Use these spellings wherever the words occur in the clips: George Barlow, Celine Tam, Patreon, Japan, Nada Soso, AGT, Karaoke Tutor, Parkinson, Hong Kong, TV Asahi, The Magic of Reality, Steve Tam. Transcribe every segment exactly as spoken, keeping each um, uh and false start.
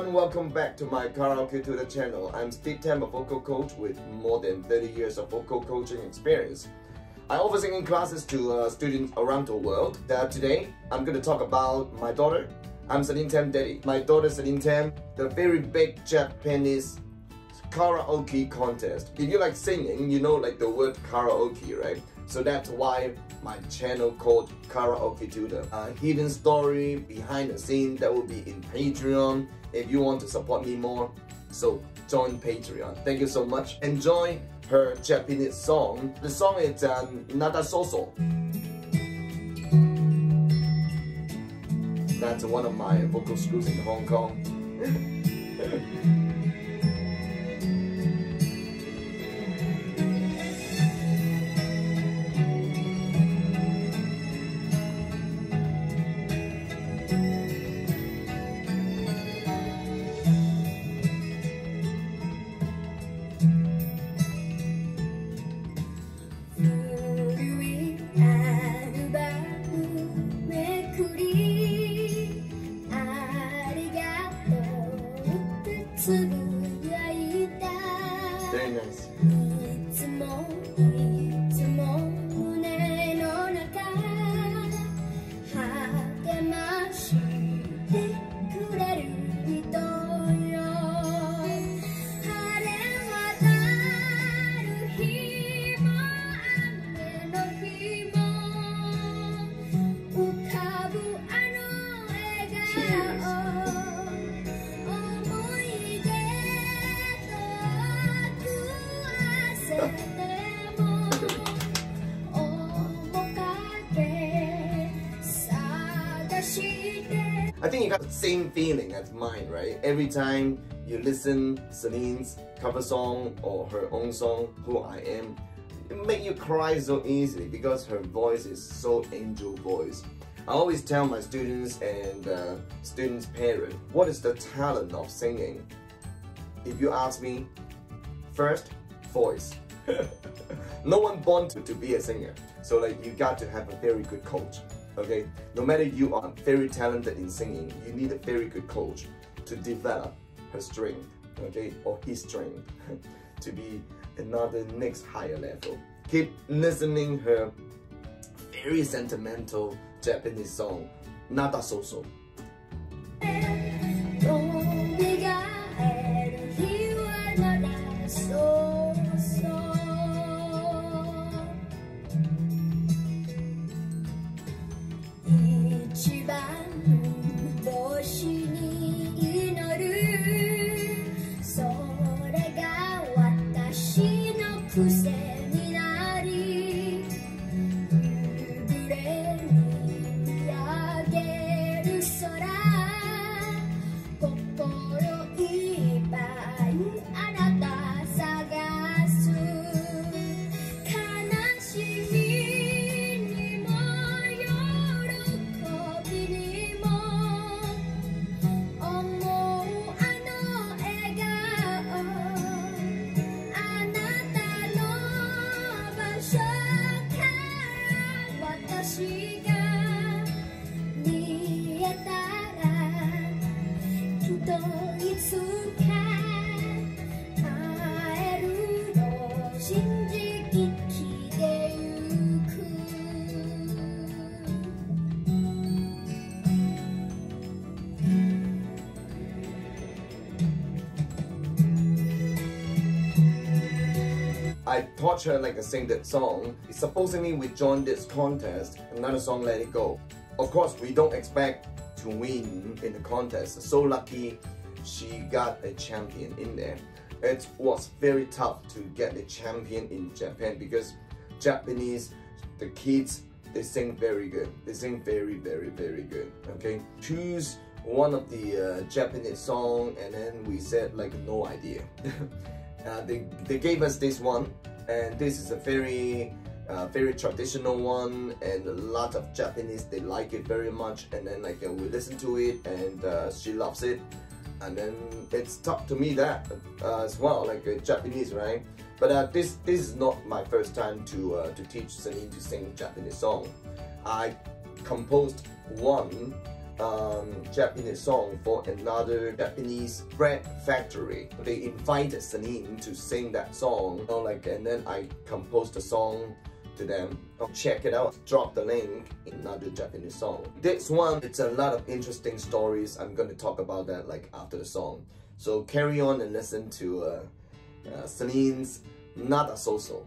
everyone, welcome back to my Karaoke Tutor channel. I'm Steve Tam, a vocal coach with more than thirty years of vocal coaching experience. I offer singing classes to uh, students around the world. Uh, today, I'm going to talk about my daughter. I'm Celine Tam daddy. My daughter Celine Tam, the very big Japanese karaoke contest. If you like singing, you know like the word karaoke, right? So that's why my channel called Karaoke Tutor. A hidden story behind the scene that will be in Patreon if you want to support me more. So join Patreon. Thank you so much. Enjoy her Japanese song. The song is um, Nada Soso. That's one of my vocal schools in Hong Kong. Very nice. I think you got the same feeling as mine, right? Every time you listen Celine's cover song or her own song, Who I Am, it makes you cry so easily because her voice is so angel voice. I always tell my students and uh, students' parents, what is the talent of singing? If you ask me, first, voice. No one born to, to be a singer, so like you got to have a very good coach. Okay, no matter you are very talented in singing, you need a very good coach to develop her strength, okay, or his strength to be another next higher level. Keep listening her very sentimental Japanese song, Nada Soso. I taught her like a sing that song. Supposedly we joined this contest, another song, Let It Go. Of course, we don't expect to win in the contest. So lucky she got a champion in there. It was very tough to get a champion in Japan because Japanese, the kids, they sing very good. They sing very, very, very good, okay? Choose one of the uh, Japanese song and then we said like no idea. Uh, they, they gave us this one, and this is a very uh, very traditional one, and a lot of Japanese, they like it very much, and then like uh, we listen to it and uh, she loves it, and then it's tough to me that uh, as well, like uh, Japanese, right? But uh, this this is not my first time to uh, to teach Celine to sing Japanese song. I composed one um, Japanese song for another Japanese bread factory. They invited Celine to sing that song, you know, like, and then I composed the song to them. Check it out, drop the link in another Japanese song. This one, it's a lot of interesting stories. I'm gonna talk about that like after the song. So carry on and listen to uh, uh, Celine's Nada Soso.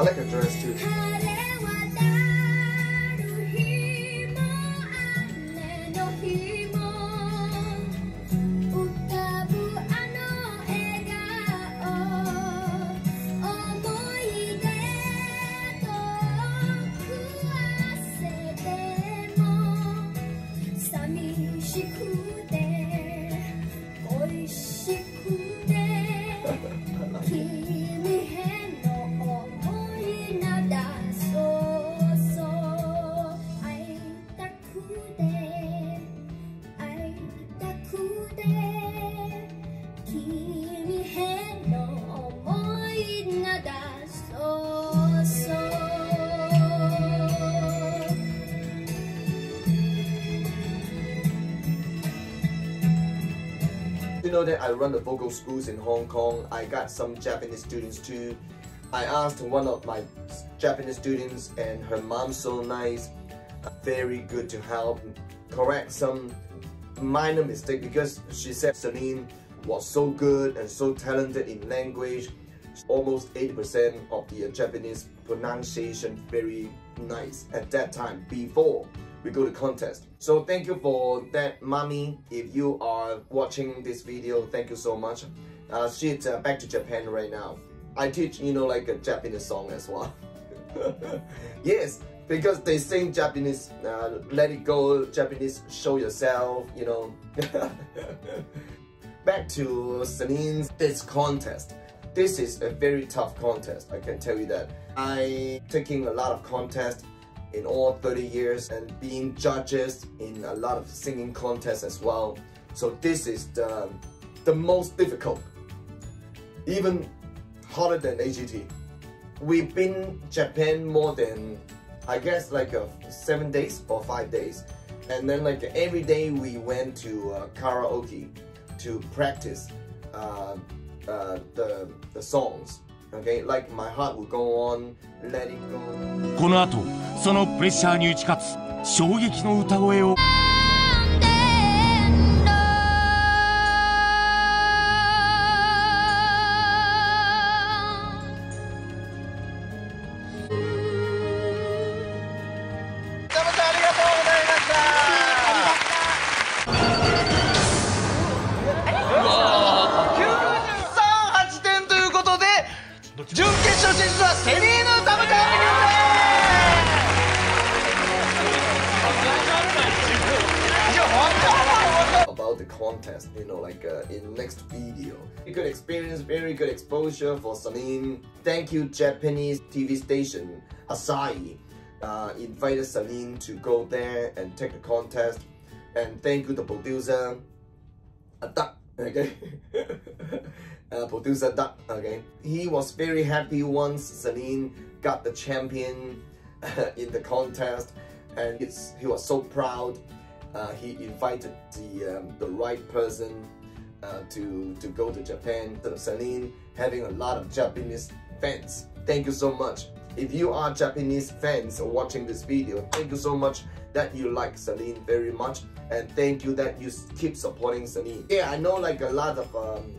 I like her dress too. You know that I run the vocal schools in Hong Kong. I got some Japanese students too. I asked one of my Japanese students, and her mom's so nice, very good to help correct some minor mistake, because she said Celine was so good and so talented in language. Almost eighty percent of the Japanese pronunciation very nice at that time before we go to contest. So thank you for that, mommy. If you are watching this video, thank you so much. Uh, she's uh, back to Japan right now. I teach, you know, like a Japanese song as well. Yes, because they sing Japanese, uh, let it go, Japanese, show yourself, you know. Back to Celine's this contest. This is a very tough contest, I can tell you that. I taking a lot of contests in all thirty years and being judges in a lot of singing contests as well. So this is the, the most difficult, even harder than A G T. We've been Japan more than, I guess, like a seven days or five days. And then like every day we went to uh, karaoke to practice uh, uh, the, the songs. Okay, like my heart will go on, let it go. この後、そのプレッシャーに打ち勝つ衝撃の歌声を。 About the contest, you know, like uh, in next video. A good experience, very good exposure for Celine. Thank you, Japanese T V station Asahi, uh, invited Celine to go there and take the contest. And thank you, the producer, Duck. Okay, uh, producer Duck. Okay, he was very happy once Celine got the champion in the contest, and it's, he was so proud. Uh, he invited the um, the right person uh, to to go to Japan. So Celine having a lot of Japanese fans. Thank you so much. If you are Japanese fans watching this video, thank you so much that you like Celine very much, and thank you that you keep supporting Celine. Yeah, I know like a lot of um,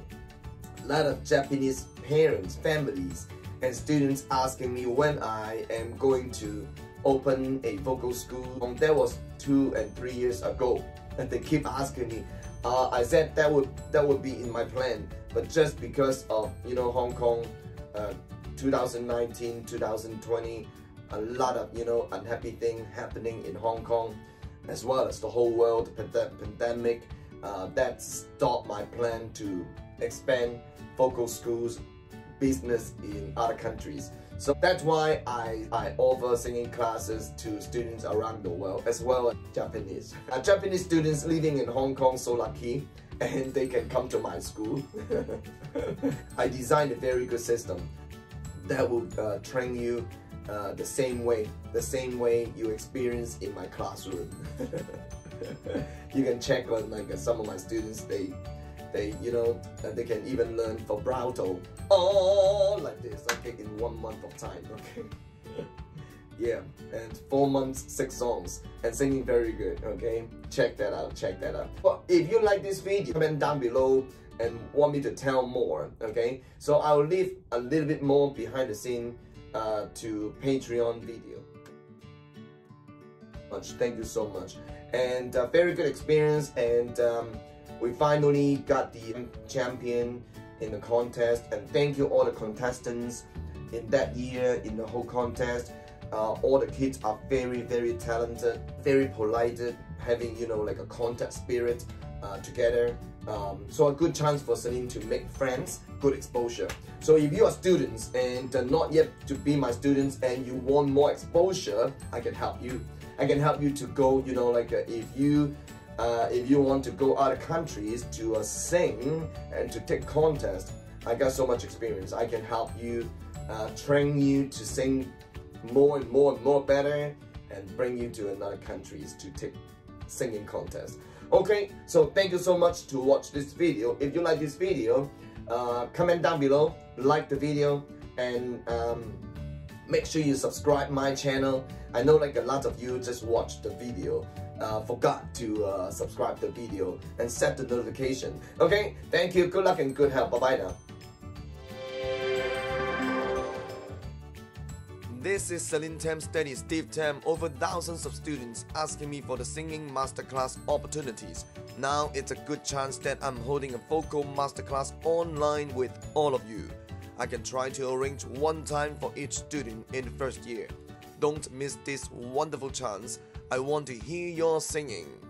lot of Japanese parents, families, and students asking me when I am going to open a vocal school. Um, that was two and three years ago, and they keep asking me. Uh, I said that would that would be in my plan, but just because of, you know, Hong Kong, uh, twenty nineteen, twenty twenty, a lot of, you know, unhappy thing happening in Hong Kong, as well as the whole world pandemic, uh, that stopped my plan to expand vocal schools business in other countries. So that's why I, I offer singing classes to students around the world, as well as Japanese. Uh, Japanese students living in Hong Kong so lucky, and they can come to my school. I designed a very good system that will uh, train you uh, the same way, the same way you experience in my classroom. You can check on like uh, some of my students, they, they you know, uh, they can even learn vibrato, oh, like this, okay, in one month of time, okay. Yeah, and four months, six songs, and singing very good, okay? Check that out, check that out. But if you like this video, comment down below and want me to tell more, okay? So I'll leave a little bit more behind the scene uh, to Patreon video. Much, thank you so much. And uh, very good experience, and um, we finally got the champion in the contest, and thank you all the contestants in that year, in the whole contest. Uh, all the kids are very, very talented, very polite, having, you know, like a contact spirit uh, together. Um, so a good chance for Celine to make friends, good exposure. So if you are students and uh, not yet to be my students and you want more exposure, I can help you. I can help you to go, you know, like uh, if you uh, if you want to go other countries to uh, sing and to take contest, I got so much experience. I can help you, uh, train you to sing more and more and more better, and bring you to another countries to take singing contest. Okay, so thank you so much to watch this video. If you like this video, uh, comment down below, like the video, and um, make sure you subscribe my channel. I know like a lot of you just watched the video, uh, forgot to uh, subscribe the video and set the notification. Okay, thank you, good luck and good health. Bye bye now. This is Celine Tam studying Steve Tam. Over thousands of students asking me for the singing masterclass opportunities. Now it's a good chance that I'm holding a vocal masterclass online with all of you. I can try to arrange one time for each student in the first year. Don't miss this wonderful chance. I want to hear your singing.